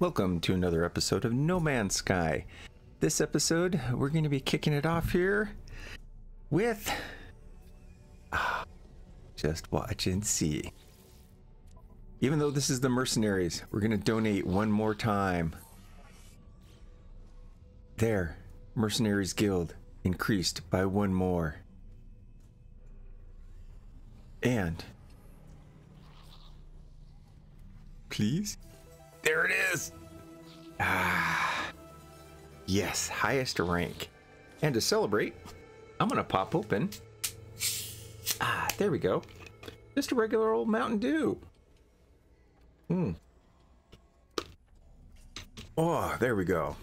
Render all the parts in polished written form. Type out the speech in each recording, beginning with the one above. Welcome to another episode of No Man's Sky. This episode, we're going to be kicking it off here with... just watch and see. Even though this is the Mercenaries, we're going to donate one more time. There. Mercenaries Guild increased by one more. And... please? There it is! Ah, yes, highest rank. And to celebrate, I'm gonna pop open. Ah, there we go. Just a regular old Mountain Dew. Oh, there we go.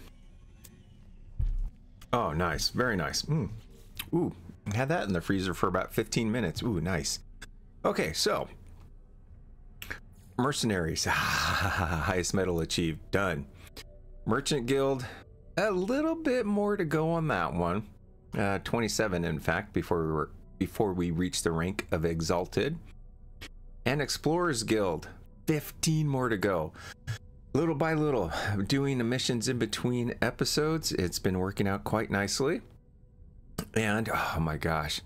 Oh, nice. Very nice. Ooh, had that in the freezer for about 15 minutes. Ooh, nice. Okay, so... Mercenaries, highest medal achieved, done. Merchant Guild, a little bit more to go on that one. 27, in fact, before we reach the rank of Exalted. And Explorers Guild, 15 more to go. Little by little, doing the missions in between episodes, it's been working out quite nicely. And, oh my gosh,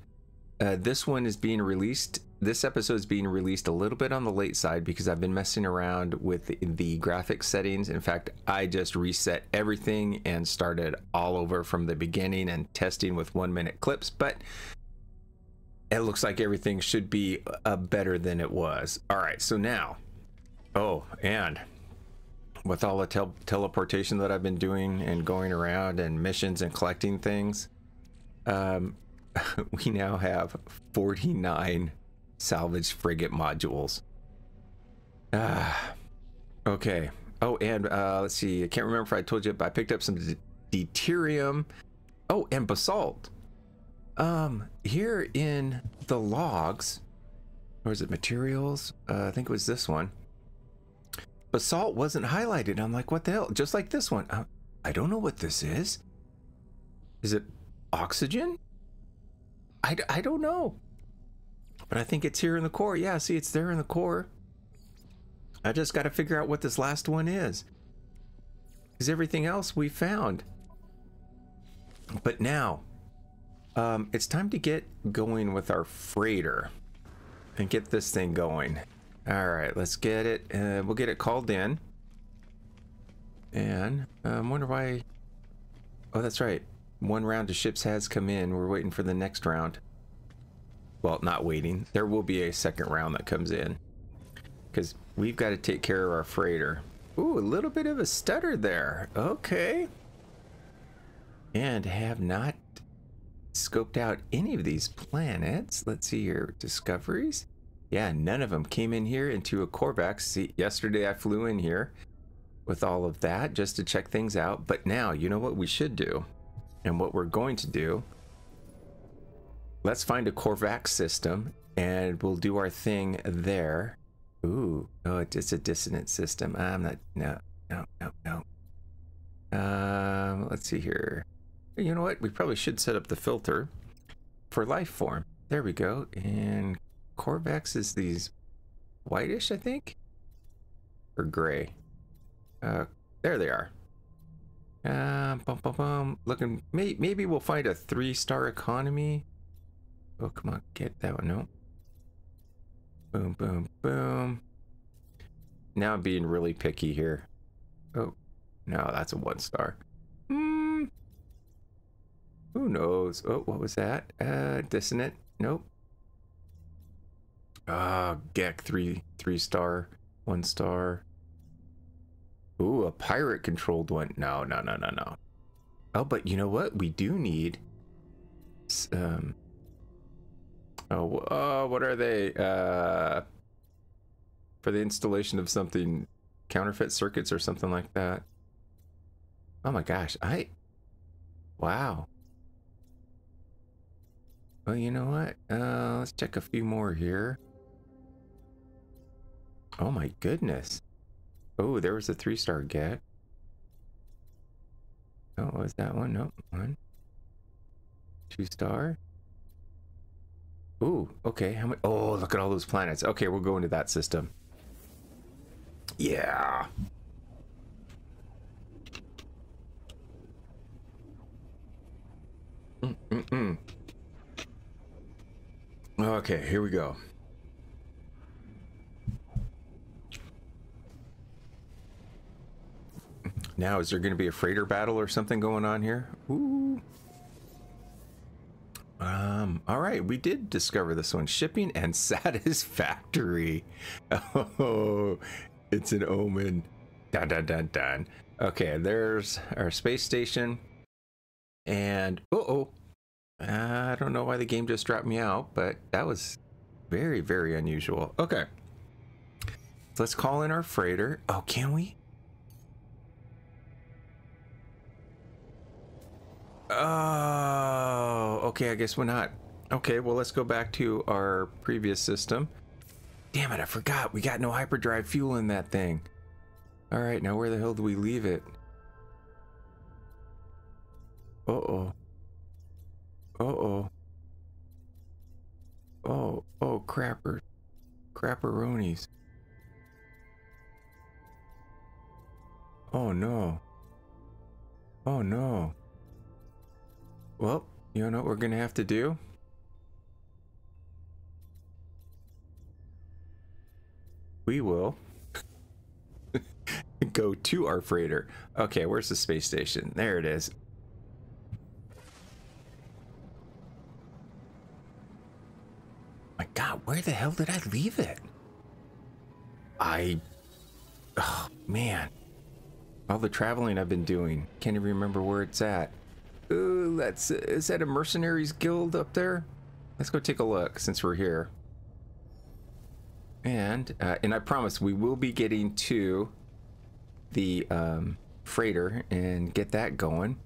this one is being released. This episode is being released a little bit on the late side because I've been messing around with the graphic settings. In fact, I just reset everything and started all over from the beginning and testing with 1-minute clips, but it looks like everything should be better than it was. All right, so now, oh, and with all the teleportation that I've been doing and going around and missions and collecting things, we now have 49 salvage frigate modules. Okay. Oh, and let's see, I can't remember if I told you, but I picked up some deuterium. Oh, and basalt. Here in the logs, or is it materials? I think it was this one. Basalt wasn't highlighted. I'm like, what the hell? Just like this one. I don't know what this is. Is it oxygen? I don't know. But I think it's here in the core. Yeah, see, it's there in the core. I just got to figure out what this last one is. Because everything else we found. But now, it's time to get going with our freighter. And get this thing going. Alright, let's get it. We'll get it called in. And I wonder why... oh, that's right. One round of ships has come in. We're waiting for the next round. Well, not waiting. There will be a second round that comes in because we've got to take care of our freighter. Ooh, a little bit of a stutter there. Okay. And have not scoped out any of these planets. Let's see here. Discoveries. Yeah, none of them came in here into a Korvax. See, yesterday I flew in here with all of that just to check things out. But now, you know what we should do and what we're going to do. Let's find a Korvax system, and we'll do our thing there. Ooh, oh, it's a dissonant system. I'm not, no. Let's see here. You know what? We probably should set up the filter for life form. There we go. And Korvax is these whitish, I think, or gray. There they are. Looking, maybe we'll find a 3-star economy. Oh, come on, get that one. No. Boom, boom, boom. Now I'm being really picky here. Oh, no, that's a 1-star. Who knows? Oh, what was that? Dissonant. Nope. Ah, Gek, 3-star, 1-star. Ooh, a pirate-controlled one. No, no, no, no, no. Oh, but you know what? We do need... what are they? For the installation of something, counterfeit circuits or something like that. Oh my gosh, wow. Well, you know what? Let's check a few more here. Oh my goodness. Oh, there was a 3-star get. Oh, was that one? Nope. 1, 2-star. Ooh, okay, how many? Oh, look at all those planets. Okay, we'll go into that system. Yeah. Okay, here we go. Now, is there going to be a freighter battle or something going on here? Ooh. All right, we did discover this one. Shipping and satisfactory. Oh, it's an omen. Dun, dun, dun, dun. Okay, there's our space station. And, uh-oh. I don't know why the game just dropped me out, but that was very, very unusual. Okay. Let's call in our freighter. Oh, can we? Oh, okay, I guess we're not. Okay, well, let's go back to our previous system. Damn it, I forgot. We got no hyperdrive fuel in that thing. All right, now where the hell do we leave it? Uh-oh. Uh-oh. Oh, oh, crappers. Crapperonies. Oh, no. Oh, no. Well, you know what we're gonna have to do? We will go to our freighter. Okay, where's the space station? There it is. My God, where the hell did I leave it? Oh, man. All the traveling I've been doing. Can't even remember where it's at. Ooh, is that a Mercenaries Guild up there? Let's go take a look since we're here. And I promise we will be getting to the freighter and get that going.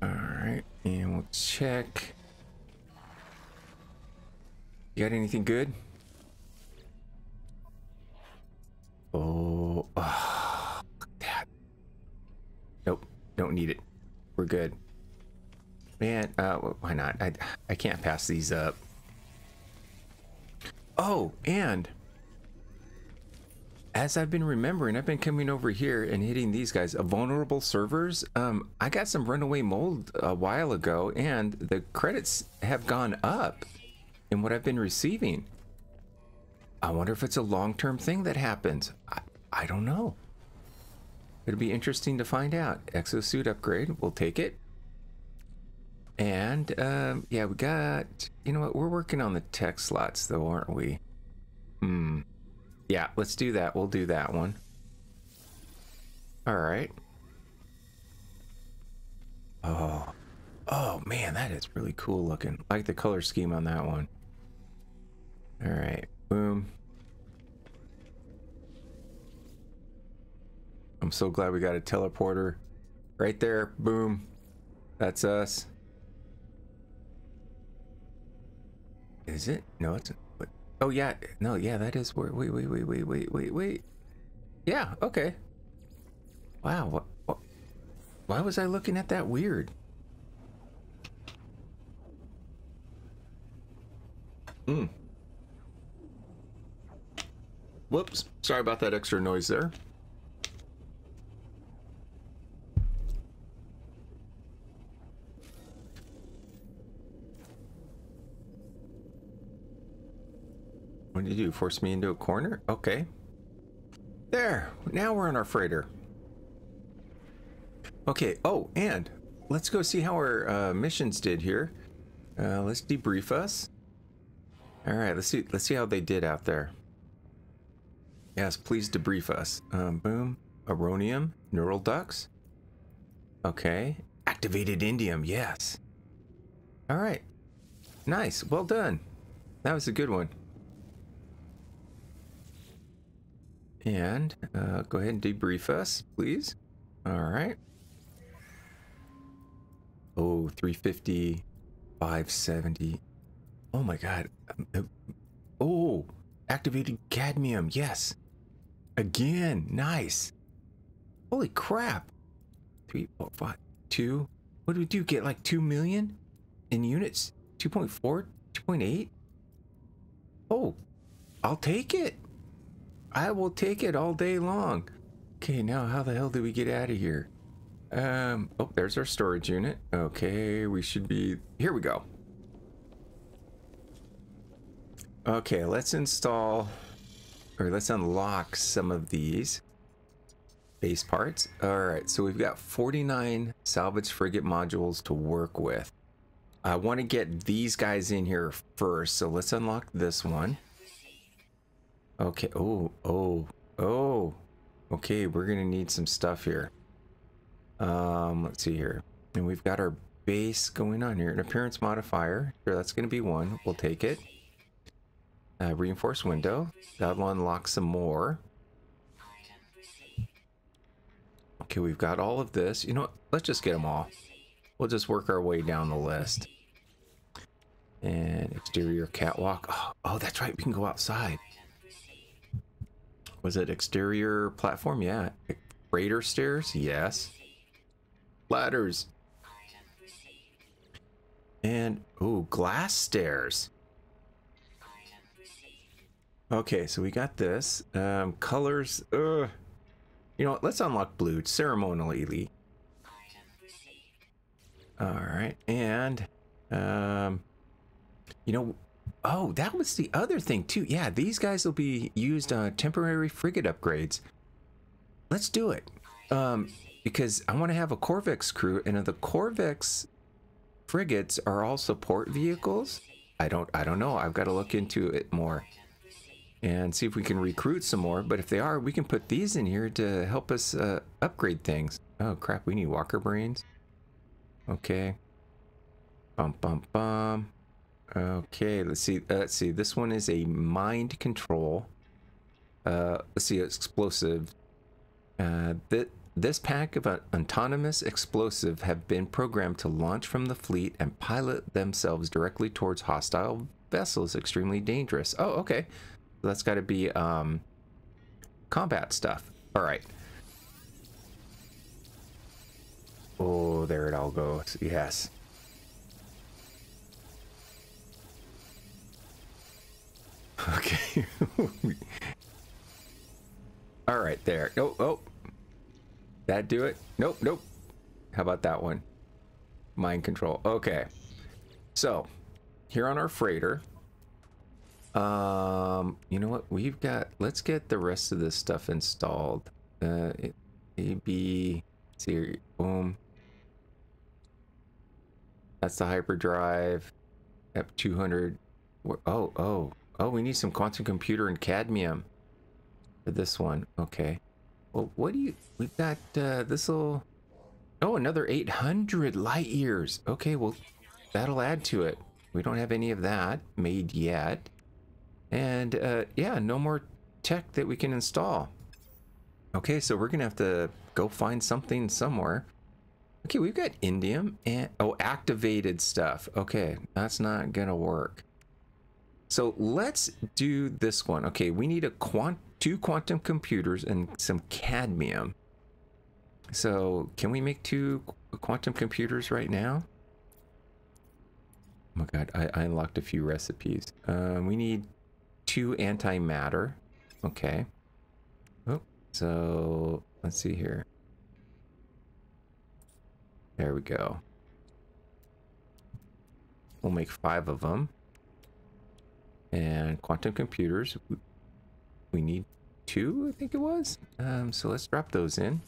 All right, and we'll check. You got anything good? Oh. Nope, don't need it. We're good. Man, why not? I can't pass these up. Oh, and as I've been remembering, I've been coming over here and hitting these guys. Vulnerable servers. I got some runaway mold a while ago, and the credits have gone up in what I've been receiving. I wonder if it's a long-term thing that happens. I don't know. It'll be interesting to find out. Exosuit upgrade, we'll take it. And yeah, we got, you know what, we're working on the tech slots though, aren't we? Yeah, let's do that. We'll do that one. All right. Oh man, that is really cool looking. I like the color scheme on that one. All right, boom. I'm so glad we got a teleporter right there. Boom. That's us. Is it? No, it's. Oh, yeah. No, yeah, that is where. Wait. Yeah, okay. Wow. What? Why was I looking at that weird? Whoops. Sorry about that extra noise there. What did you do? Force me into a corner? Okay. There. Now we're on our freighter. Okay. Oh, and let's go see how our missions did here. Let's debrief us. All right. Let's see how they did out there. Yes, please debrief us. Boom. Aronium. Neural ducts. Okay. Activated indium. Yes. All right. Nice. Well done. That was a good one. And go ahead and debrief us, please. All right. Oh, 350, 570. Oh my God. Oh, activated cadmium. Yes. Again. Nice. Holy crap. 3.52. What did we do? Get like 2 million in units? 2.4, 2.8. Oh, I'll take it. I will take it all day long. Okay, now how the hell do we get out of here? Oh, there's our storage unit. Okay, we should be... Here we go. Okay, let's install... Or let's unlock some of these base parts. All right, so we've got 49 salvage frigate modules to work with. I want to get these guys in here first, so let's unlock this one. Okay, okay, we're going to need some stuff here. Let's see here. And we've got our base going on here. An appearance modifier. Sure, that's going to be one. We'll take it. Reinforced window. That'll unlock some more. Okay, we've got all of this. You know what? Let's just get them all. We'll just work our way down the list. And exterior catwalk. Oh, that's right. We can go outside. Was it exterior platform? Yeah. Freighter stairs? Yes. Ladders. And, ooh, glass stairs. Okay, so we got this. Colors. You know what? Let's unlock blue ceremonially. Alright, and you know, oh, that was the other thing too. Yeah, these guys will be used on temporary frigate upgrades. Let's do it. Because I want to have a Korvax crew, and the Korvax frigates are all support vehicles. I don't know. I've got to look into it more and see if we can recruit some more, but if they are, we can put these in here to help us upgrade things. Oh crap, we need walker marines. Okay. Bum bum bum. Okay, let's see. Let's see. This one is a mind control. Let's see, explosive. This pack of autonomous explosive have been programmed to launch from the fleet and pilot themselves directly towards hostile vessels. Extremely dangerous. Oh, okay. That's got to be combat stuff. All right. Oh, there it all goes. Yes. Okay. All right, there. Oh, oh. That do it? Nope, nope. How about that one? Mind control. Okay. So, here on our freighter, you know what? We've got, let's get the rest of this stuff installed. Maybe, let's see, boom. That's the hyperdrive. F200. Oh, we need some quantum computer and cadmium for this one. Okay. Well, what do you... We've got this'll... Oh, another 800 light years. Okay, well, that'll add to it. We don't have any of that made yet. And, yeah, no more tech that we can install. Okay, so we're going to have to go find something somewhere. Okay, we've got indium and... Oh, activated stuff. Okay, that's not going to work. So let's do this one. Okay, we need a two quantum computers and some cadmium. So can we make two quantum computers right now? Oh my God, I unlocked a few recipes. We need two antimatter. Okay. Oh, so let's see here. There we go. We'll make 5 of them. And quantum computers, we need 2, I think it was. So let's drop those in.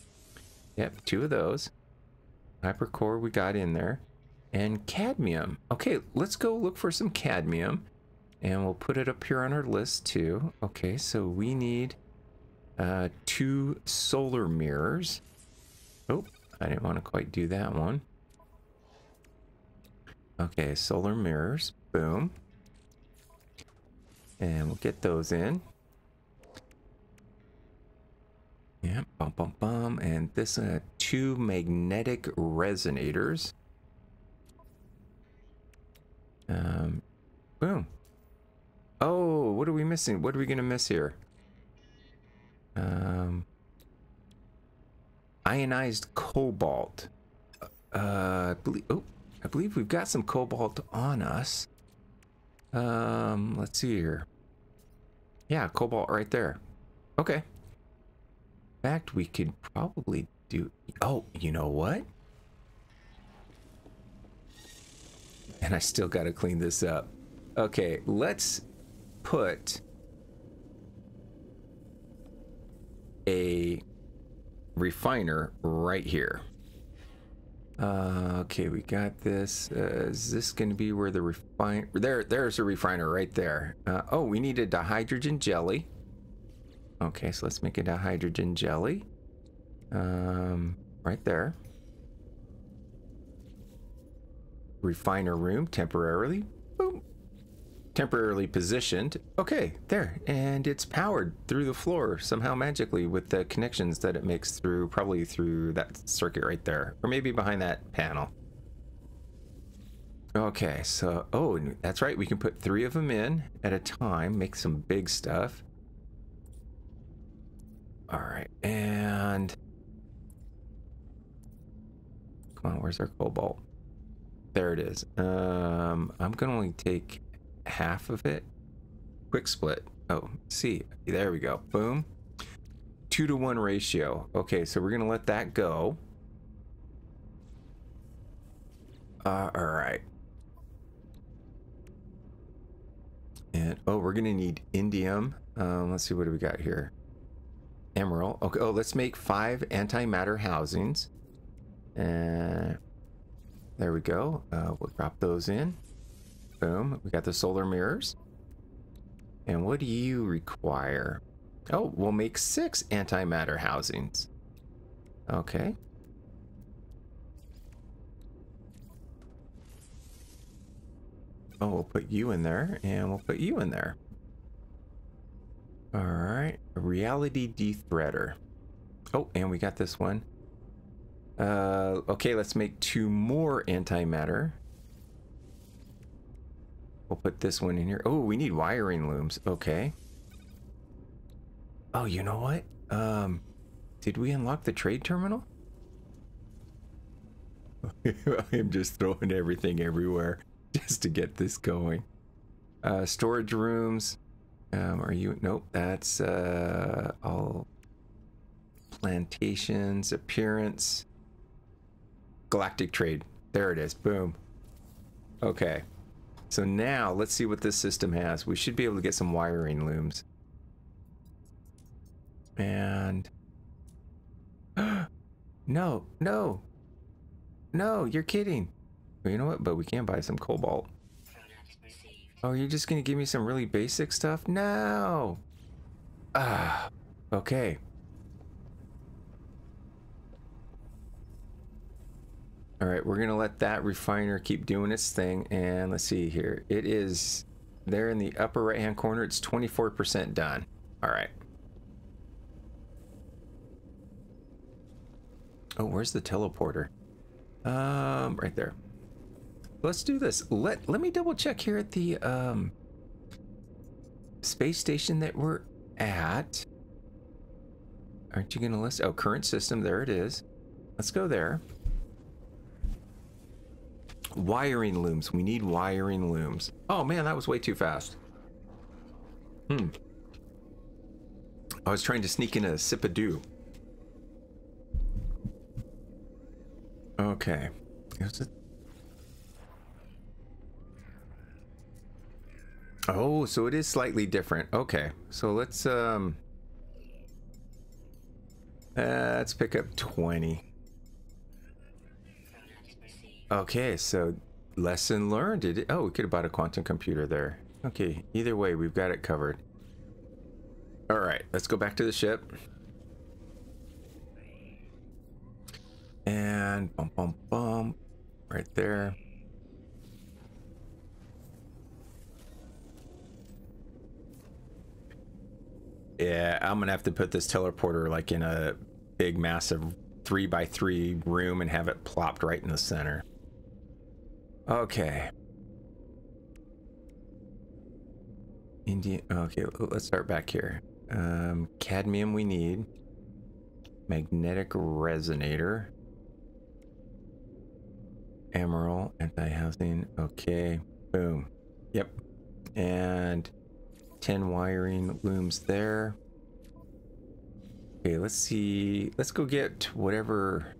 Yep, 2 of those. Hypercore we got in there. And cadmium. Okay, let's go look for some cadmium. And we'll put it up here on our list too. Okay, so we need 2 solar mirrors. Oh, I didn't want to quite do that one. Okay, solar mirrors. Boom. And we'll get those in. Yeah, bum bum bum. And this 2 magnetic resonators. Boom. Oh, what are we missing? What are we gonna miss here? Ionized cobalt. I believe we've got some cobalt on us. Let's see here. Yeah, cobalt right there. Okay. In fact, we could probably do... Oh, you know what? And I still gotta clean this up. Okay, let's put a refiner right here. Okay, we got this. Is this going to be where the refine... There's a refiner right there. Oh, we need a dihydrogen jelly. Okay, so let's make a dihydrogen jelly. Right there. Refiner room temporarily. Boom. Temporarily positioned. Okay, there. And it's powered through the floor somehow magically with the connections that it makes through, probably through that circuit right there, or maybe behind that panel. Okay, so, oh, that's right. We can put 3 of them in at a time, make some big stuff. All right, and come on, where's our cobalt? There it is. I'm going to only take half of it. Quick split. Oh, see, there we go. Boom. 2-to-1 ratio. Okay, so we're going to let that go. All right. And, oh, we're going to need indium. Let's see, what do we got here? Emerald. Okay, oh, let's make 5 antimatter housings. And... there we go. We'll drop those in. Boom. We got the solar mirrors. And what do you require? Oh, we'll make 6 antimatter housings. Okay. Oh, we'll put you in there, and we'll put you in there. All right. A reality de-threader. Oh, and we got this one. Okay, let's make 2 more antimatter. We'll put this one in here. Oh, we need wiring looms. Okay. Oh, you know what? Did we unlock the trade terminal? I'm just throwing everything everywhere just to get this going. Storage rooms. Are you? Nope, that's all plantations, appearance. Galactic trade. There it is. Boom. Okay. So now let's see what this system has. We should be able to get some wiring looms. And no, no, no, you're kidding. Well, you know what? But we can buy some cobalt. Oh, you're just going to give me some really basic stuff? No. Ah, okay. All right, we're gonna let that refiner keep doing its thing, and let's see here. It is there in the upper right-hand corner. It's 24% done. All right. Oh, where's the teleporter? Right there. Let's do this. Let me double check here at the space station that we're at. Aren't you gonna list? Oh, current system. There it is. Let's go there. Wiring looms. We need wiring looms. Oh man, that was way too fast. I was trying to sneak in a sip of dew. Okay. Oh, so it is slightly different. Okay. So let's pick up 20. Okay, so lesson learned. Oh, we could have bought a quantum computer there. Okay, either way, we've got it covered. All right, let's go back to the ship. And bum, bum, bum, right there. Yeah, I'm gonna have to put this teleporter like in a big, massive 3x3 room and have it plopped right in the center. Okay. India. Okay, let's start back here. Cadmium we need. Magnetic resonator. Emerald anti-housing. Okay. Boom. Yep. And 10 wiring looms there. Okay, let's see. Let's go get whatever.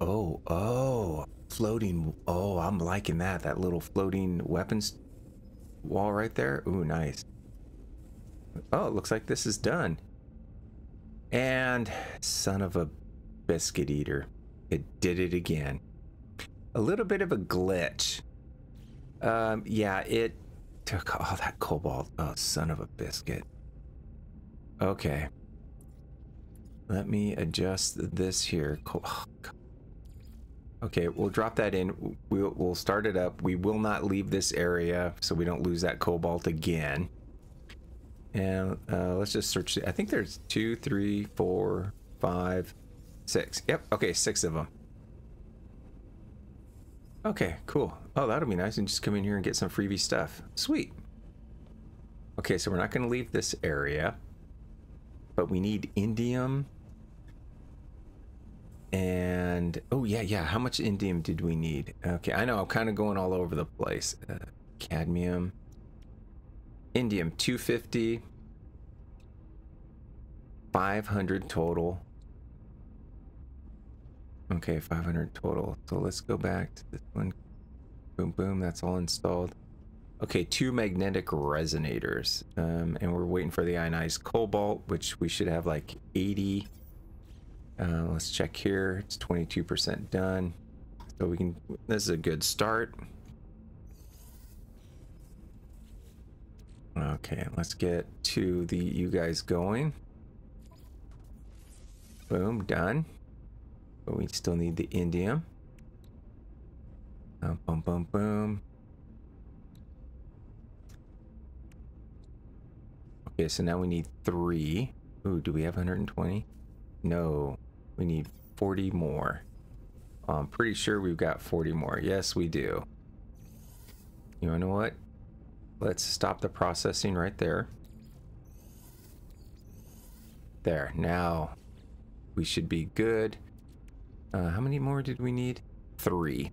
Oh, oh, floating. Oh, I'm liking that. That little floating weapons wall right there. Ooh, nice. Oh, it looks like this is done. And son of a biscuit eater. It did it again. A little bit of a glitch. Yeah, it took all that cobalt. Oh, son of a biscuit. Okay. Let me adjust this here. Oh, God. Okay, we'll drop that in. We'll start it up. We will not leave this area so we don't lose that cobalt again. And let's just search. I think there's 2, 3, 4, 5, 6. Yep. Okay, 6 of them. Okay, cool. Oh, that'll be nice. And just come in here and get some freebie stuff. Sweet. Okay, so we're not going to leave this area, but we need indium. And oh yeah, yeah. How much indium did we need? Okay, I know I'm kind of going all over the place. Cadmium, indium, 250, 500 total. Okay, 500 total. So let's go back to this one. Boom, boom. That's all installed. Okay, 2 magnetic resonators, and we're waiting for the ionized cobalt, which we should have like 80. Let's check here. It's 22% done, so we can. This is a good start. Okay, let's get to the you guys going. Boom, done. But we still need the indium. Boom, boom, boom. Okay, so now we need 3. Ooh, do we have 120? No, we need 40 more. I'm pretty sure we've got 40 more. Yes, we do. You know what? Let's stop the processing right there. There, now we should be good. How many more did we need? 3.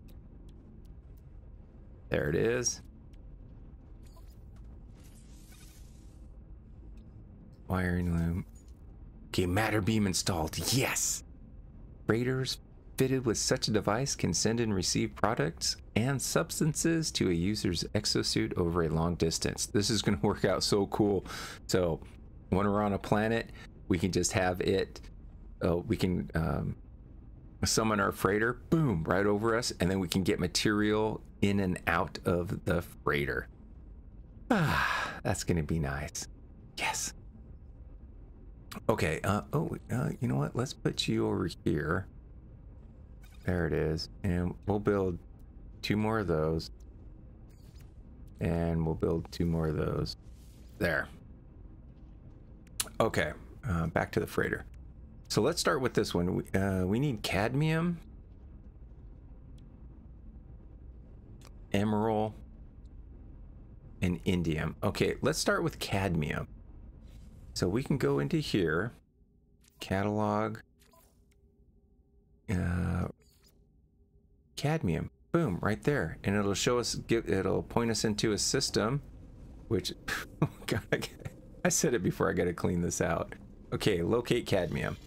There it is. Wiring loom. Okay, matter beam installed. Yes! Freighters fitted with such a device can send and receive products and substances to a user's exosuit over a long distance. This is going to work out so cool. So when we're on a planet, we can just have it, we can summon our freighter, boom, right over us, and then we can get material in and out of the freighter. Ah, that's going to be nice. Yes. Okay, you know what? Let's put you over here. There it is. And we'll build 2 more of those. And we'll build 2 more of those. There. Okay, back to the freighter. So let's start with this one. We need cadmium, emerald, and indium. Okay, let's start with cadmium. So we can go into here, catalog, cadmium, boom, right there. And it'll show us, it'll point us into a system, which, oh God, I said it before, I gotta clean this out. Okay, locate cadmium.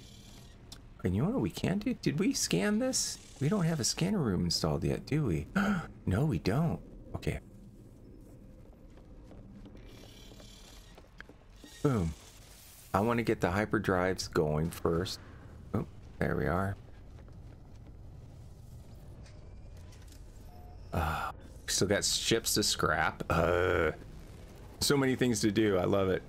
And you know what we can do? Did we scan this? We don't have a scanner room installed yet, do we? No, we don't. Okay. Boom. I want to get the hyperdrives going first. Oh, there we are. Still got ships to scrap. So many things to do. I love it.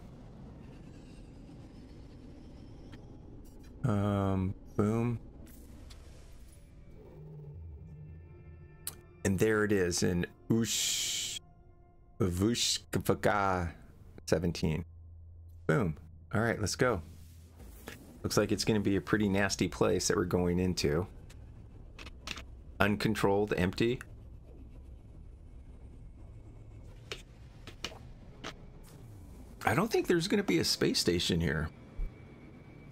Boom. And there it is in Ushvushkvaka 17. Boom. All right, let's go. Looks like it's going to be a pretty nasty place that we're going into. Uncontrolled, empty. I don't think there's going to be a space station here.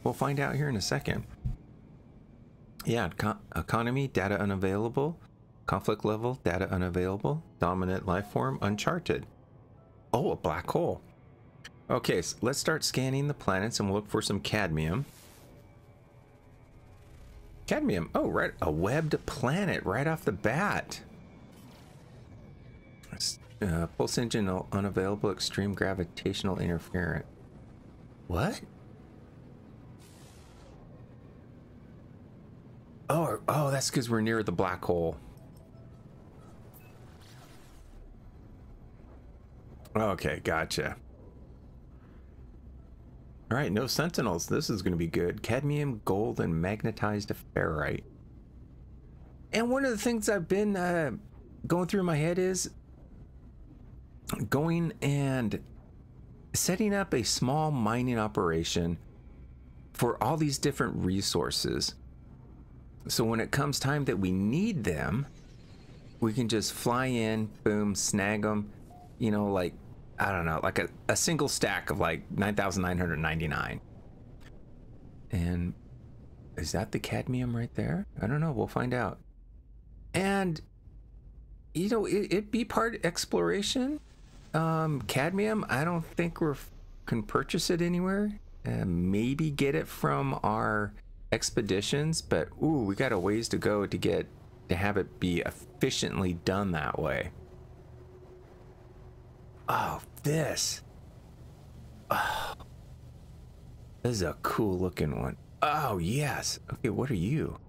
We'll find out here in a second. Yeah, economy, data unavailable. Conflict level, data unavailable. Dominant life form, uncharted. Oh, a black hole. Okay, so let's start scanning the planets and we'll look for some cadmium. Cadmium. Oh, right. A webbed planet right off the bat. Pulse engine unavailable. Extreme gravitational interference. What? Oh, that's because we're near the black hole. Okay, gotcha. All right, no sentinels. This is going to be good. Cadmium, gold, and magnetized ferrite. And one of the things I've been going through my head is going and setting up a small mining operation for all these different resources. So when it comes time that we need them, we can just fly in, boom, snag them, you know, like, I don't know, like a single stack of like 9,999. And is that the cadmium right there? I don't know. We'll find out. And, you know, it'd be part exploration. Cadmium, I don't think we can purchase it anywhere. Maybe get it from our expeditions, but ooh, we got a ways to go to get to have it be efficiently done that way. Oh, this. Oh, this is a cool looking one. Oh, yes. Okay, what are you?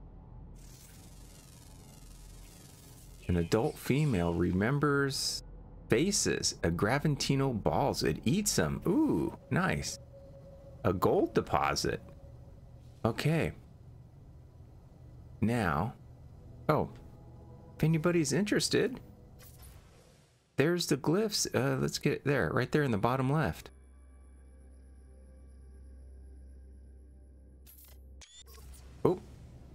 An adult female remembers faces. A Graventino balls. It eats them. Ooh, nice. A gold deposit. Okay. Now. Oh, if anybody's interested. There's the glyphs. Let's get it there, right there in the bottom left. Oh,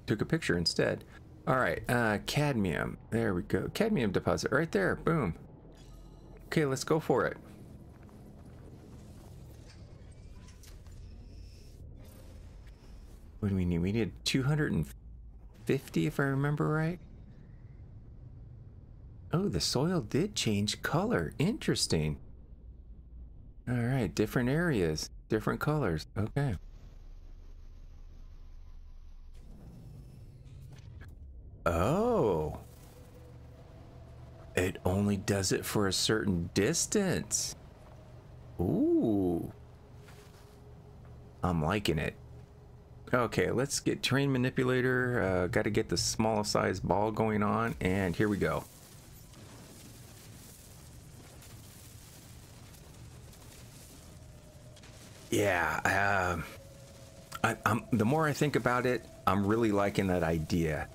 took a picture instead. All right, cadmium. There we go. Cadmium deposit right there. Boom. Okay, let's go for it. What do we need? We need 250, if I remember right. Oh, the soil did change color. Interesting. All right, different areas, different colors. Okay. Oh. It only does it for a certain distance. Ooh. I'm liking it. Okay, let's get terrain manipulator. Got to get the smallest size ball going on, and here we go. Yeah, the more I think about it, I'm really liking that idea.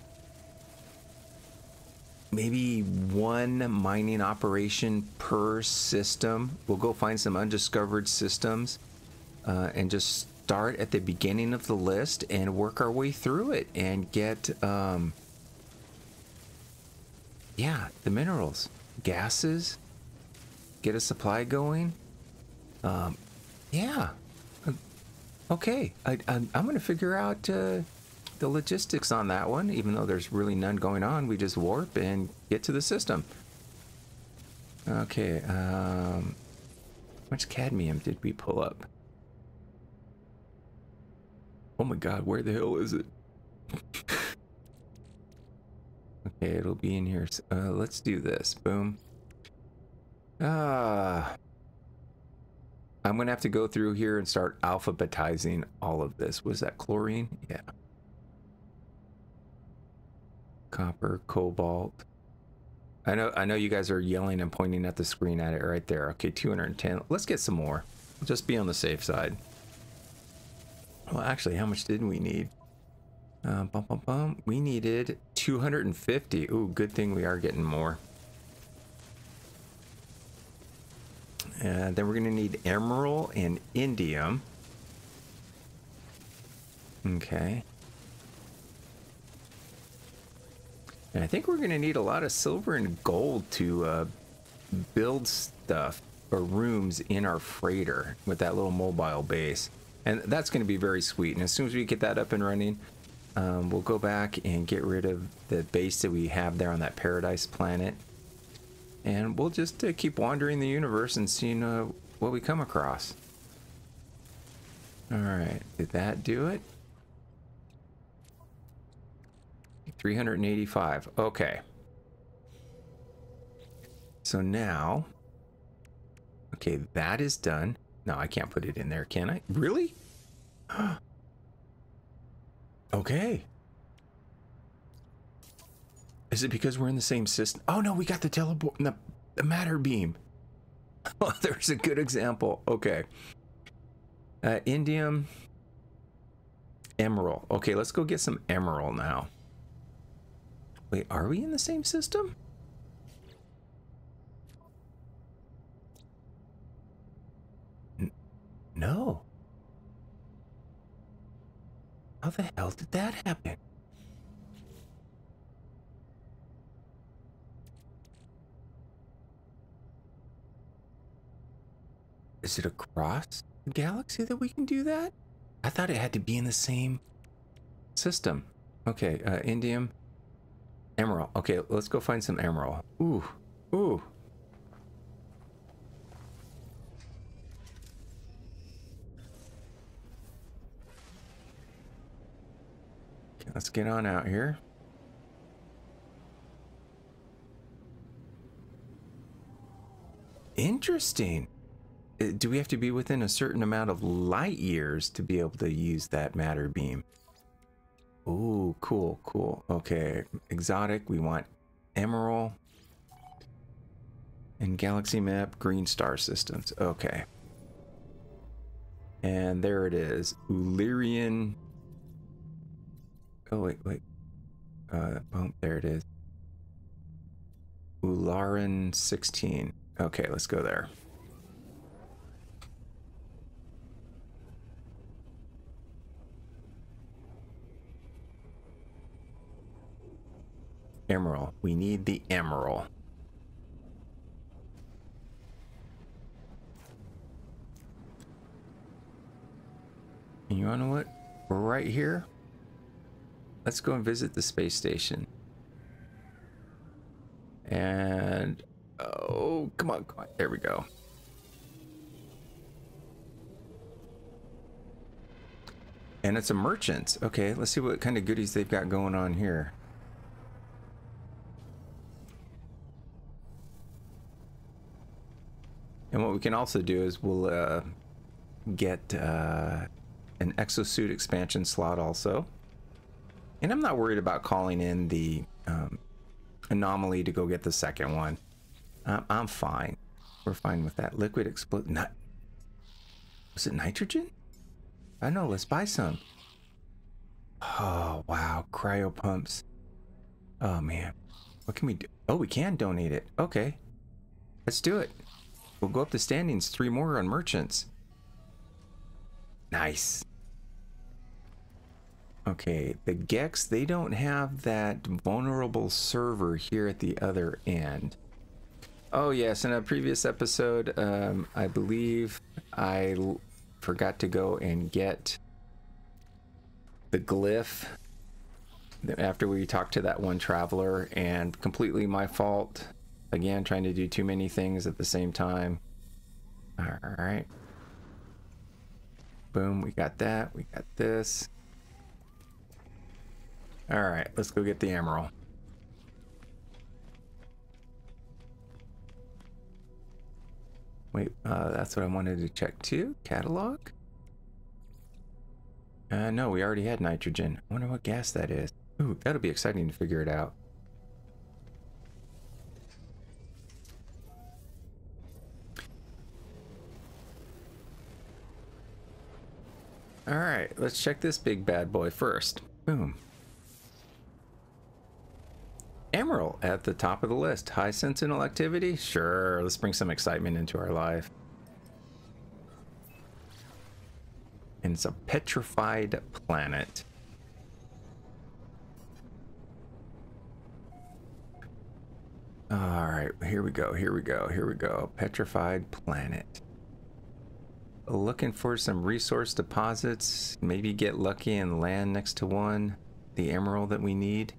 Maybe one mining operation per system. We'll go find some undiscovered systems and just start at the beginning of the list and work our way through it and get, yeah, the minerals, gases, get a supply going. Yeah. Okay, I'm going to figure out the logistics on that one. Even though there's really none going on, we just warp and get to the system. Okay, how much cadmium did we pull up? Oh my god, where the hell is it? Okay, it'll be in here. Let's do this. Boom. I'm going to have to go through here and start alphabetizing all of this. Was that chlorine? Yeah. Copper, cobalt. I know you guys are yelling and pointing at the screen at it right there. Okay, 210. Let's get some more. Just be on the safe side. Well, actually, how much did we need? We needed 250. Ooh, good thing we are getting more. And then we're going to need emerald and indium. Okay. And I think we're going to need a lot of silver and gold to build stuff or rooms in our freighter with that little mobile base. And that's going to be very sweet. And as soon as we get that up and running, we'll go back and get rid of the base that we have there on that paradise planet. And we'll just keep wandering the universe and seeing what we come across. Alright, did that do it? 385, okay. So now, okay, that is done. No, I can't put it in there, can I? Really? Okay. Is it because we're in the same system? Oh no, we got the teleport, the matter beam. Oh, there's a good example. Okay. Indium. Emerald. Okay, let's go get some emerald now. Wait, are we in the same system? No. How the hell did that happen? Is it across the galaxy that we can do that? I thought it had to be in the same system. Okay, indium, emerald. Okay, let's go find some emerald. Ooh, ooh. Okay, let's get on out here. Interesting. Do we have to be within a certain amount of light years to be able to use that matter beam? Oh, cool, cool. Okay, exotic, we want emerald. And galaxy map, green star systems. Okay. And there it is. Ularan. Oh, wait, wait. Boom, there it is. Ularan 16. Okay, let's go there. Emerald. We need the emerald. And you wanna know what? We're right here. Let's go and visit the space station. And oh, come on, come on. There we go. And it's a merchant. Okay, let's see what kind of goodies they've got going on here. And what we can also do is we'll get an exosuit expansion slot also. And I'm not worried about calling in the anomaly to go get the second one. I'm fine. We're fine with that. Liquid explode. Not. Was it nitrogen? I know. Let's buy some. Oh, wow. Cryo pumps. Oh, man. What can we do? Oh, we can donate it. Okay. Let's do it. We'll go up the standings, 3 more on merchants. Nice. Okay, the Geks, they don't have that vulnerable server here at the other end. Oh yes, in a previous episode, I believe I forgot to go and get the glyph after we talked to that one traveler, and completely my fault. Again, trying to do too many things at the same time. All right. Boom, we got that. We got this. All right, let's go get the emerald. Wait, that's what I wanted to check too. Catalog? No, we already had nitrogen. I wonder what gas that is. Ooh, that'll be exciting to figure it out. All right, let's check this big bad boy first. Boom. Emerald at the top of the list. High sentinel activity? Sure, let's bring some excitement into our life. And it's a petrified planet. All right, here we go, here we go, here we go. Petrified planet. Looking for some resource deposits, maybe get lucky and land next to one, the emerald that we need.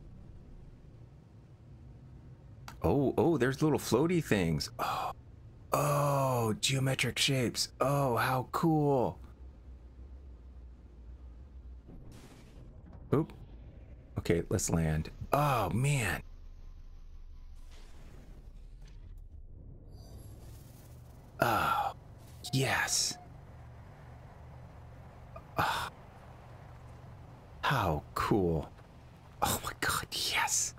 Oh, oh, there's little floaty things. Oh, oh, geometric shapes. Oh, how cool. Oop. Okay, let's land. Oh, man. Oh, yes. Oh, how cool. Oh, my God, yes.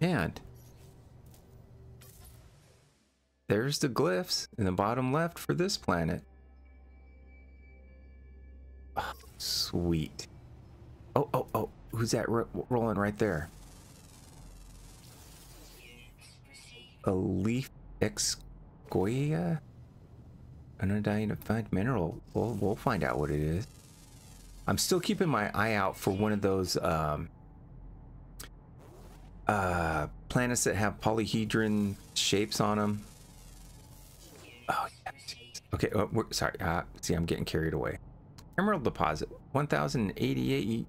And there's the glyphs in the bottom left for this planet. Oh, sweet. Oh, oh, oh. Who's that rolling right there? A leaf exquia? Anodyne find mineral. We'll find out what it is. I'm still keeping my eye out for one of those planets that have polyhedron shapes on them. Oh, yeah. Okay. Oh, sorry. See, I'm getting carried away. Emerald deposit. 1,088.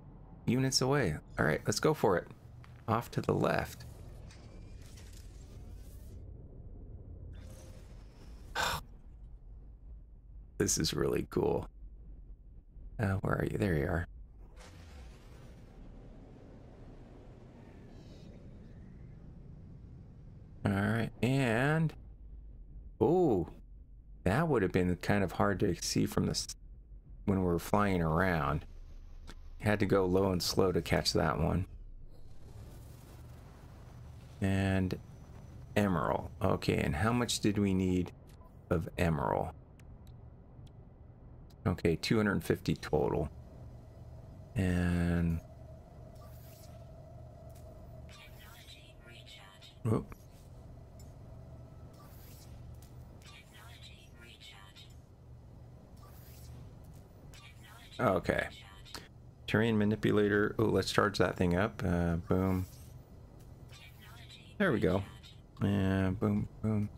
Units away. All right, let's go for it. Off to the left. This is really cool. Where are you? There you are. All right, and oh, that would have been kind of hard to see from this when we were flying around. Had to go low and slow to catch that one. And emerald. Okay, and how much did we need of emerald? Okay, 250 total. And technology recharge. Whoop. Technology recharge. Technology okay. Recharge. Terrain manipulator. Oh, let's charge that thing up. Boom. There we go. Yeah, boom, boom.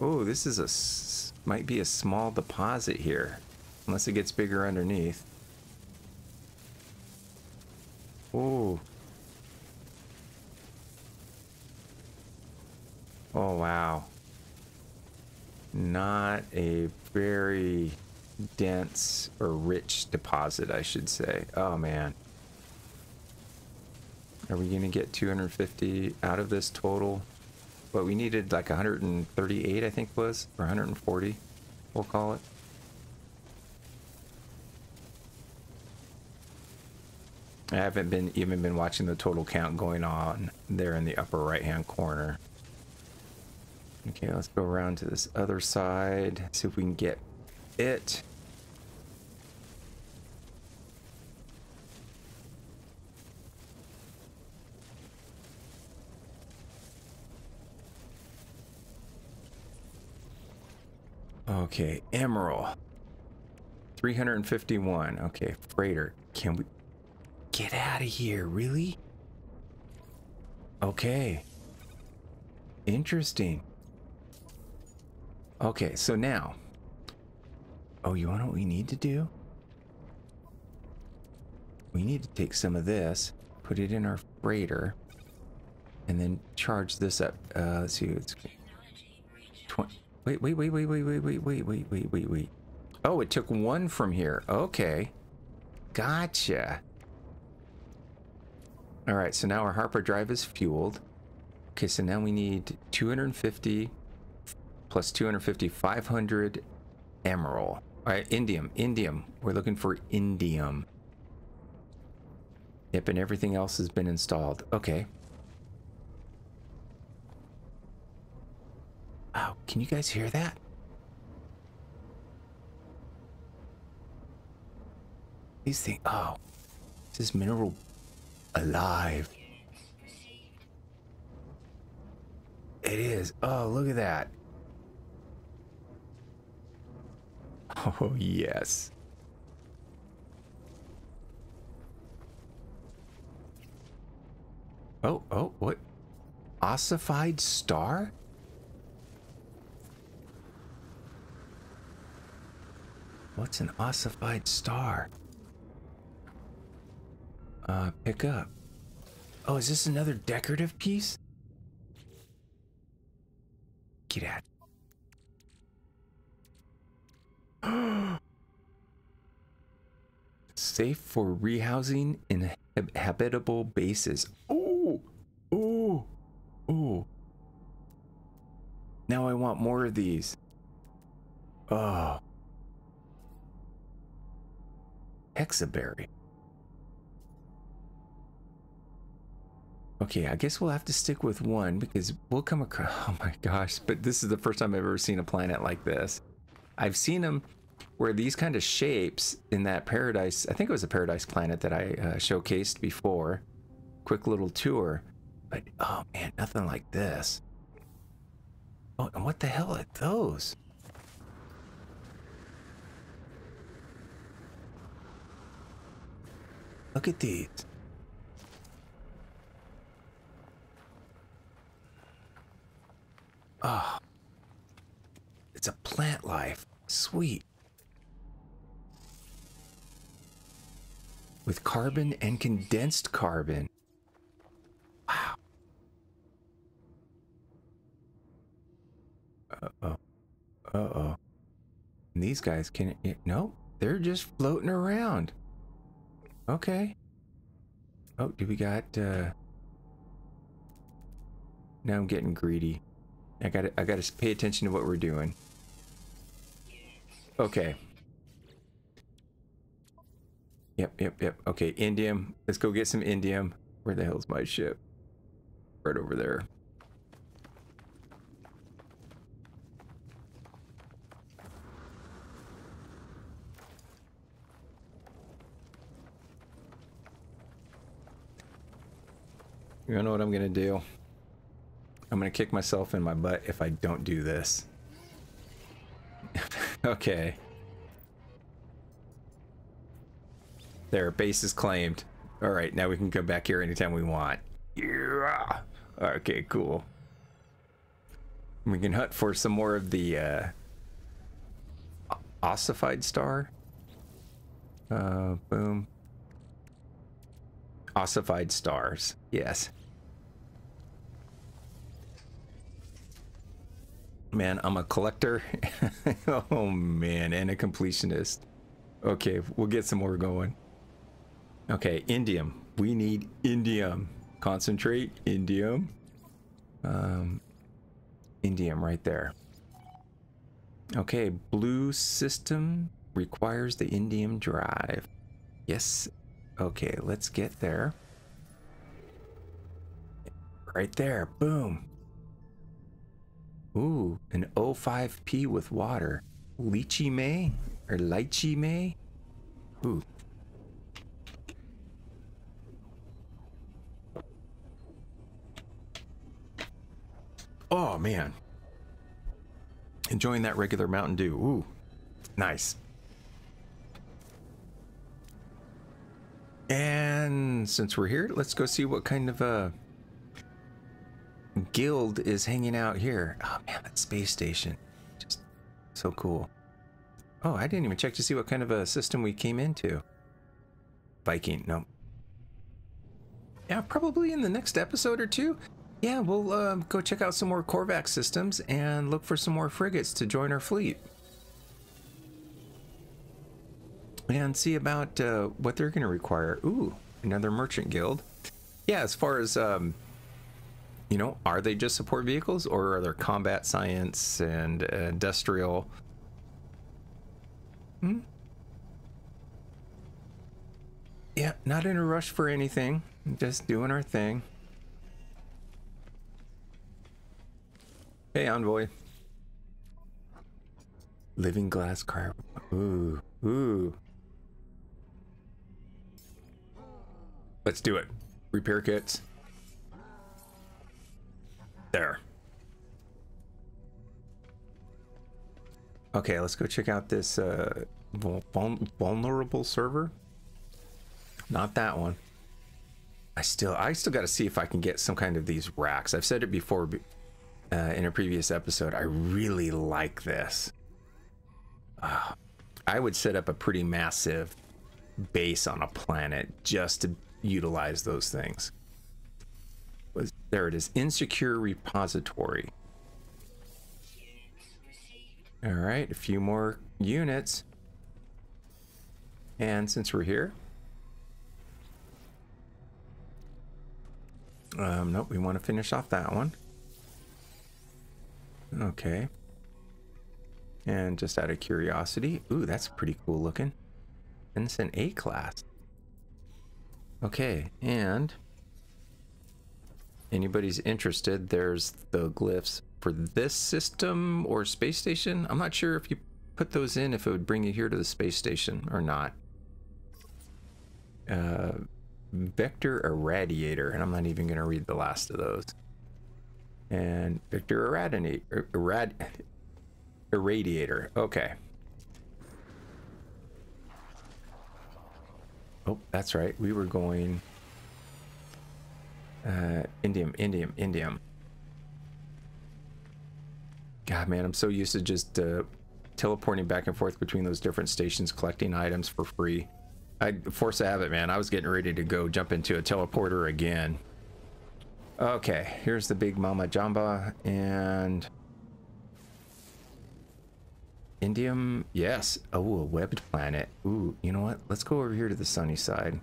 Oh, this is a might be a small deposit here, unless it gets bigger underneath. Oh. Oh wow. Not a very dense or rich deposit, I should say. Oh man, are we gonna get 250 out of this total? But we needed like 138, I think it was, or 140, we'll call it. I haven't been even been watching the total count going on there in the upper right hand corner. Okay, let's go around to this other side, see if we can get it. Okay, emerald. 351. Okay, freighter. Can we get out of here? Really? Okay. Interesting. Okay, so now. Oh, you want what we need to do? We need to take some of this, put it in our freighter, and then charge this up. Let's see, it's 20. Wait. Oh, it took one from here. Okay, gotcha. All right, so now our hyperdrive is fueled. Okay, so now we need 250 plus 250, 500 emerald. All right, indium. We're looking for indium. Yep, and everything else has been installed. Okay. Oh, can you guys hear that? These things. Oh, is this mineral alive? It is. Oh, look at that. Oh, yes. Oh, oh, what? Ossified star? What's an ossified star? Pick up. Oh, is this another decorative piece? Get out. safe for rehousing in habitable bases. Oh, oh, oh. Now I want more of these. Oh. Hexaberry. Okay, I guess we'll have to stick with one because we'll come across... Oh my gosh, but this is the first time I've ever seen a planet like this. I've seen them where these kind of shapes in that Paradise... I think it was a Paradise planet that I showcased before. Quick little tour. But, oh man, nothing like this. Oh, and what the hell are those? Look at these. Oh, it's a plant life. Sweet. With carbon and condensed carbon. Wow. Uh-oh. Uh-oh. And these guys can... No, they're just floating around. Okay. Oh, do we got... Now I'm getting greedy. I gotta pay attention to what we're doing. Okay. Yep, yep, yep. Okay, indium. Let's go get some indium. Where the hell's my ship? Right over there. You know what I'm gonna do? I'm gonna kick myself in my butt if I don't do this. Okay. There, base is claimed. All right, now we can come back here anytime we want. Yeah. Okay, cool. We can hunt for some more of the ossified star. Boom. Ossified stars. Yes. Man, I'm a collector. Oh man, and a completionist. Okay, we'll get some more going. Okay, indium. We need indium. Concentrate, indium. Indium right there. Okay, blue system requires the indium drive. Yes. Okay, let's get there. Right there, boom. Ooh, an O5P with water. Lychee May? Or Lychee May? Ooh. Oh, man. Enjoying that regular Mountain Dew. Ooh, nice. And since we're here, let's go see what kind of guild is hanging out here. Oh man, that space station, just so cool. Oh, I didn't even check to see what kind of a system we came into. Viking, no. Yeah, probably in the next episode or two. Yeah, we'll go check out some more Korvax systems and look for some more frigates to join our fleet. And see about what they're going to require. Ooh, another merchant guild. Yeah, as far as... you know, are they just support vehicles, or are there combat science and industrial? Hmm? Yeah, not in a rush for anything. Just doing our thing. Hey, Envoy. Living glass car. Ooh, ooh. Let's do it. Repair kits. There. Okay, let's go check out this vulnerable server. Not that one. I still got to see if I can get some kind of these racks. I've said it before in a previous episode. I really like this. I would set up a pretty massive base on a planet just to utilize those things. There it is. Insecure repository. All right, a few more units. And since we're here, Nope, we want to finish off that one. Okay. And just out of curiosity, ooh, that's pretty cool looking. And it's an A class. Okay, and anybody's interested, there's the glyphs for this system or space station. I'm not sure if you put those in, if it would bring you here to the space station or not. Vector Irradiator, and I'm not even going to read the last of those. And Vector Irradiator, okay. Oh, that's right, we were going indium. God, man, I'm so used to just teleporting back and forth between those different stations, collecting items for free. Force of habit, man. I was getting ready to go jump into a teleporter again. Okay, here's the big Mama Jamba and indium. Yes. Oh, a webbed planet. Ooh, you know what? Let's go over here to the sunny side.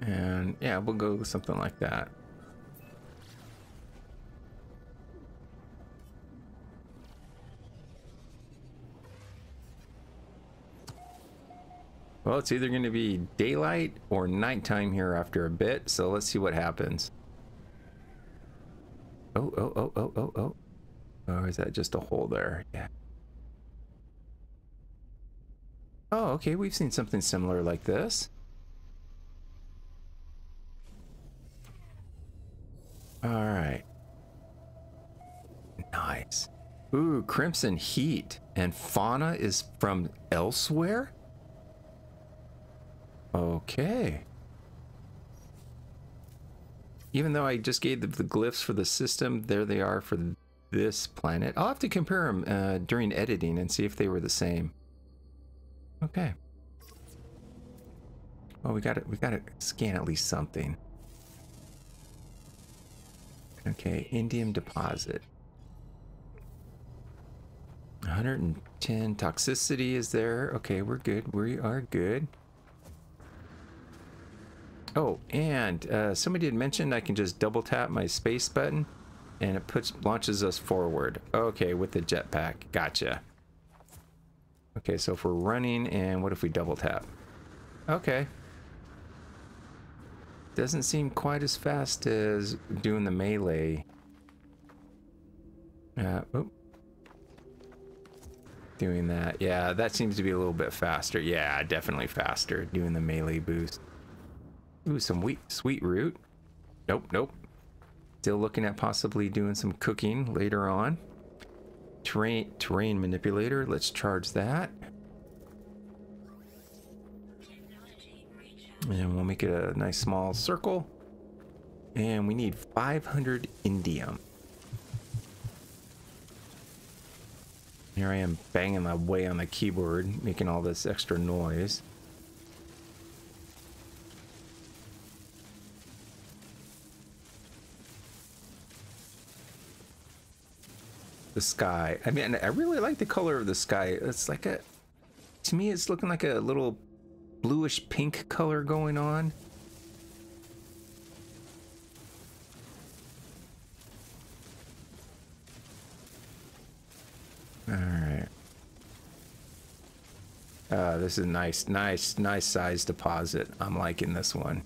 And yeah, we'll go with something like that. Well, it's either going to be daylight or nighttime here after a bit, so let's see what happens. Oh. Oh, is that just a hole there? Yeah. Oh, okay, we've seen something similar like this. All right. Nice. Ooh, Crimson Heat. And fauna is from elsewhere? Okay. Even though I just gave the glyphs for the system, there they are for this planet. I'll have to compare them during editing and see if they were the same. Okay. Well, we gotta scan at least something. Okay, indium deposit. 110 toxicity is there. Okay, we're good. We are good. Oh, and somebody had mentioned I can just double tap my space button and it launches us forward. Okay, with the jetpack. Gotcha. Okay, so if we're running, and what if we double tap? Okay. Doesn't seem quite as fast as doing the melee. Doing that. Yeah, that seems to be a little bit faster. Yeah, definitely faster doing the melee boost. Ooh, some sweet root. Nope. Still looking at possibly doing some cooking later on. Terrain manipulator. Let's charge that. And we'll make it a nice small circle. And we need 500 indium. Here I am banging my way on the keyboard, making all this extra noise. The sky. I mean, I really like the color of the sky. It's like a... To me, it's looking like a little... bluish pink color going on. All right. This is a nice size deposit. I'm liking this one.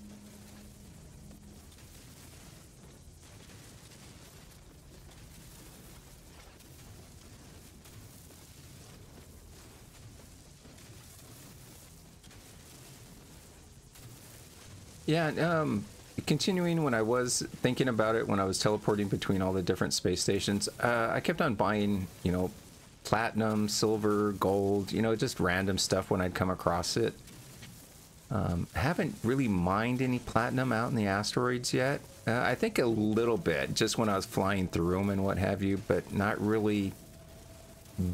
Yeah, continuing when I was thinking about it, when I was teleporting between all the different space stations, I kept on buying, you know, platinum, silver, gold, you know, just random stuff when I'd come across it. I haven't really mined any platinum out in the asteroids yet. I think a little bit, just when I was flying through them and what have you, but not really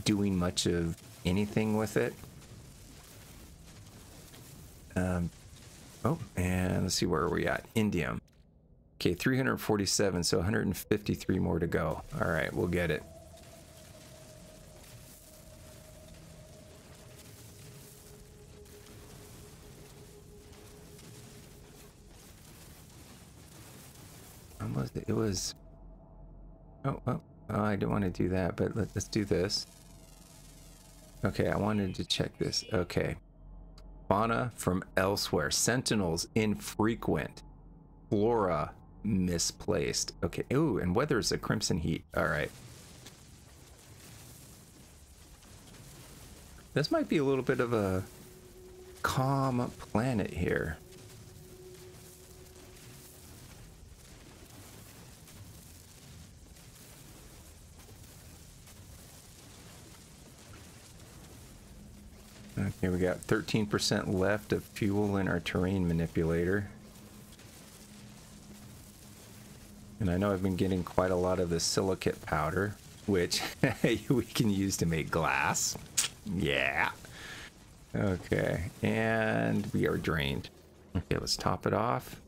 doing much of anything with it. Oh, and let's see, where are we at? Indium. Okay, 347, so 153 more to go. All right, we'll get it. It was... Oh, I don't want to do that, but let's do this. Okay, I wanted to check this. Okay. Fauna from elsewhere. Sentinels infrequent. Flora misplaced. Okay. Ooh, and weather is a crimson heat. All right. This might be a little bit of a calm planet here. Okay, we got 13% left of fuel in our terrain manipulator. And I know I've been getting quite a lot of the silicate powder, which we can use to make glass. Yeah. Okay, and we are drained. Okay, let's top it off.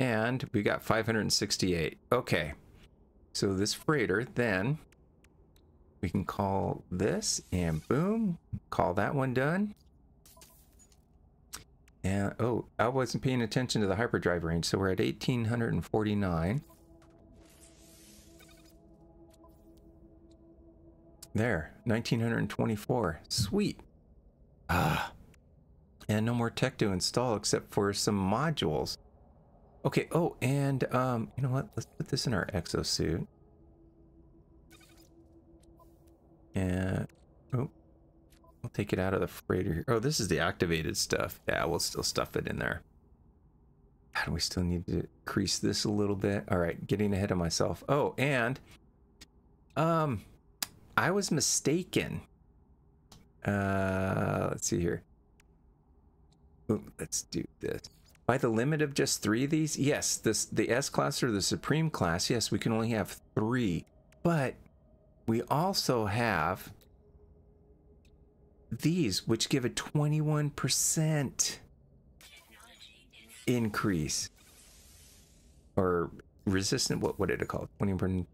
And we got 568. Okay, so this freighter then... We can call this, and boom, call that one done. And, oh, I wasn't paying attention to the hyperdrive range, so we're at 1,849. There, 1,924, sweet. Ah, and no more tech to install except for some modules. Okay, oh, and you know what? Let's put this in our exosuit. And oh, I'll take it out of the freighter here. Oh, this is the activated stuff. Yeah, we'll still stuff it in there. God, we still need to crease this a little bit. All right, getting ahead of myself. Oh, and I was mistaken. Let's see here. Ooh, let's do this. By the limit of just 3 of these? Yes, this the S class or the Supreme class. Yes, we can only have 3, but we also have these, which give a 21% increase or resistant. What did it call? 21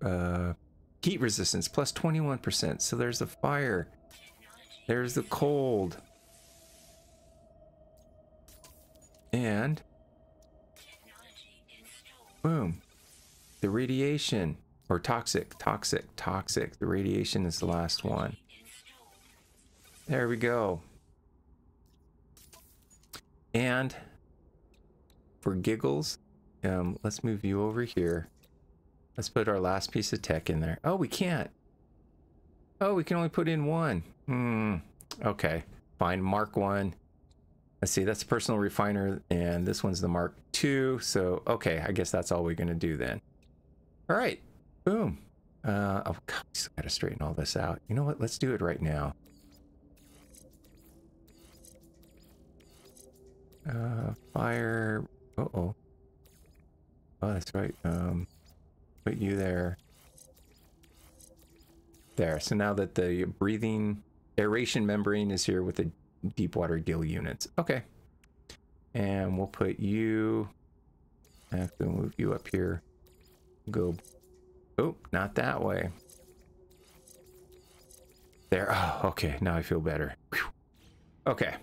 heat resistance plus 21%. So there's the fire, there's the cold, and boom, the radiation. Or toxic. The radiation is the last one. There we go. And for giggles, let's move you over here. Let's put our last piece of tech in there. Oh, we can't. Oh, we can only put in 1. Okay, fine. Mark 1. Let's see, that's personal refiner, and this one's the Mark 2. So, okay, I guess that's all we're going to do then. All right. Boom. Oh, God, we still gotta straighten all this out. You know what? Let's do it right now. Fire. Uh-oh. Oh, that's right. Put you there. There. So now that the breathing aeration membrane is here with the deep water gill units. Okay. And we'll put you... I have to move you up here. Go... Oh, not that way. There. Oh, okay. Now I feel better. Whew. Okay.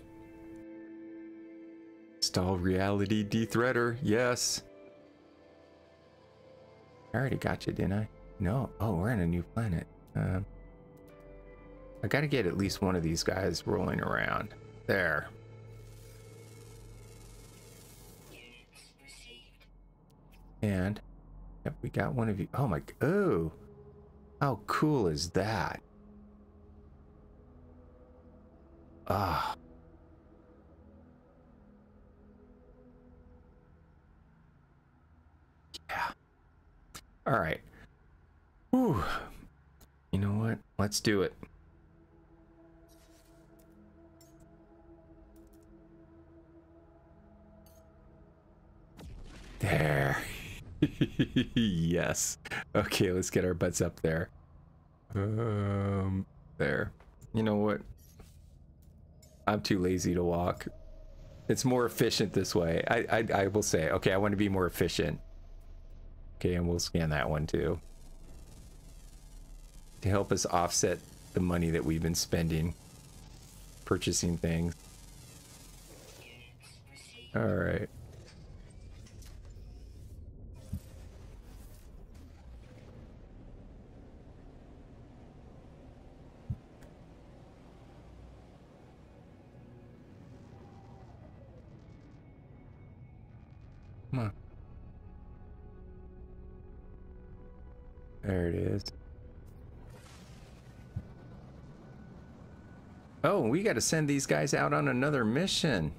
Install reality dethreader. Yes. I already got you, didn't I? No. Oh, we're in a new planet. I got to get at least one of these guys rolling around. There. And... Yep, we got one of you. Oh my, oh, how cool is that? Ah. Yeah. All right. Ooh. You know what? Let's do it. There. Yes. Okay, let's get our butts up there. There. You know what? I'm too lazy to walk. It's more efficient this way. I will say, okay, I want to be more efficient. Okay, and we'll scan that one too. To help us offset the money that we've been spending purchasing things. All right. Come on. There it is. Oh, we got to send these guys out on another mission.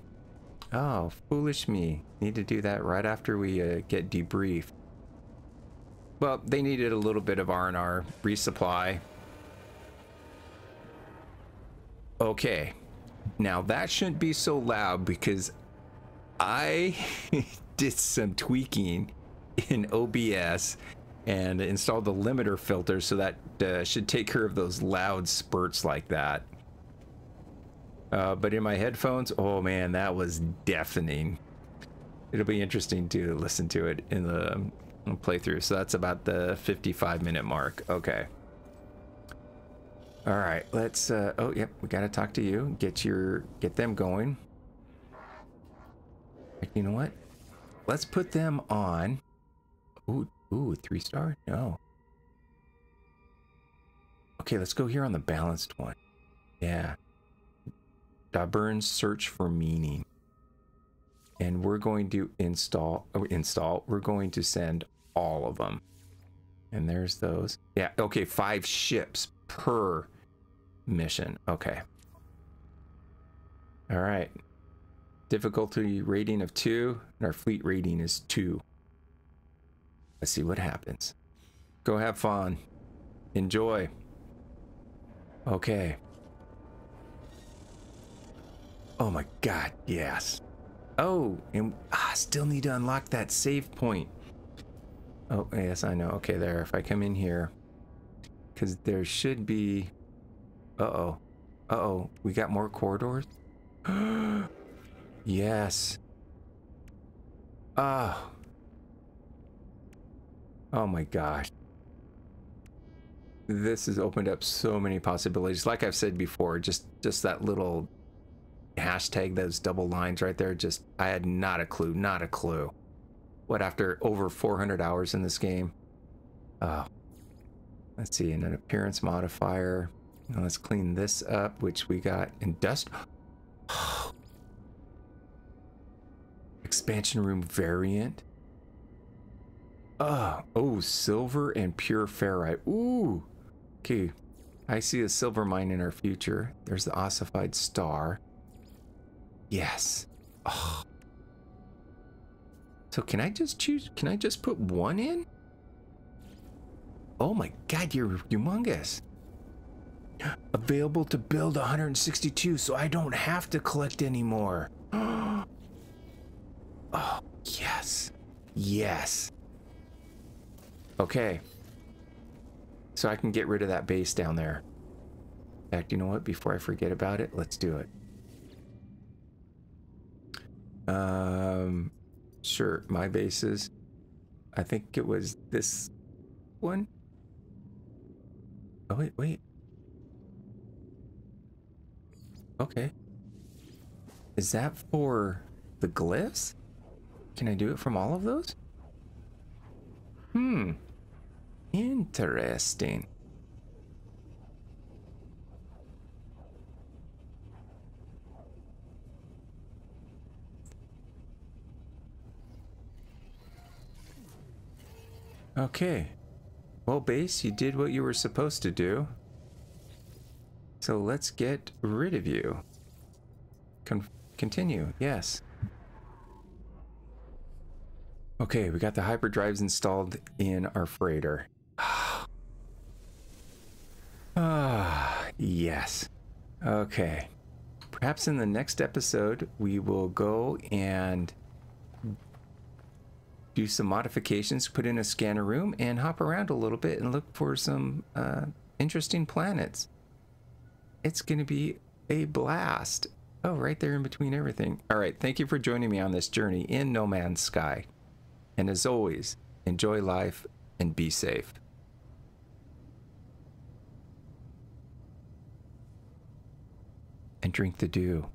Oh, foolish me. Need to do that right after we get debriefed. Well, they needed a little bit of R&R resupply. Okay. Now, that shouldn't be so loud because I did some tweaking in OBS and installed the limiter filter, so that should take care of those loud spurts like that. But in my headphones, oh man, that was deafening. It'll be interesting to listen to it in the playthrough. So that's about the 55-minute mark. Okay. All right, let's. Oh, yep, we gotta talk to you. Get them going. You know what? Let's put them on. Ooh, 3-star? No. Okay, let's go here on the balanced one. Yeah. Daburn's Search for Meaning. And we're going to we're going to send all of them. And there's those. Yeah, okay, 5 ships per mission. Okay. All right. Difficulty rating of 2, and our fleet rating is 2. Let's see what happens. Go have fun. Enjoy. Okay. Oh my god, yes. Oh, and I still need to unlock that save point. Oh, yes, I know. Okay, there. If I come in here, because there should be... Uh-oh. Uh-oh. We got more corridors? Yes. Oh. Oh my gosh. This has opened up so many possibilities. Like I've said before, just that little hashtag, those double lines right there, just I had not a clue, not a clue. What, after over 400 hours in this game? Oh. Let's see, and an appearance modifier. Now let's clean this up, which we got in dust. Expansion room variant. Oh, silver and pure ferrite. Ooh, okay. I see a silver mine in our future. There's the ossified star. Yes. Oh. So can I just choose? Can I just put one in? Oh my god, you're humongous. Available to build 162, so I don't have to collect anymore. Oh, yes. Yes. Okay. So I can get rid of that base down there. In fact, you know what? Before I forget about it, let's do it. Sure. My bases. I think it was this one. Oh, wait. Okay. Is that for the glyphs? Can I do it from all of those? Hmm. Interesting. Okay. Well, base, you did what you were supposed to do. So let's get rid of you. Continue. Yes. Okay, we got the hyperdrives installed in our freighter. Ah, yes. Okay. Perhaps in the next episode, we will go and do some modifications, put in a scanner room, and hop around a little bit and look for some interesting planets. It's going to be a blast. Oh, right there in between everything. All right, thank you for joining me on this journey in No Man's Sky. And as always, enjoy life and be safe. And drink the dew.